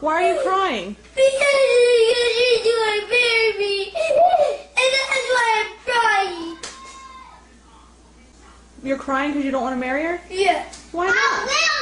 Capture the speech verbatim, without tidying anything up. Why are you crying? Because you want to marry me, and that's why I'm crying. You're crying because you don't want to marry her? Yeah. Why not?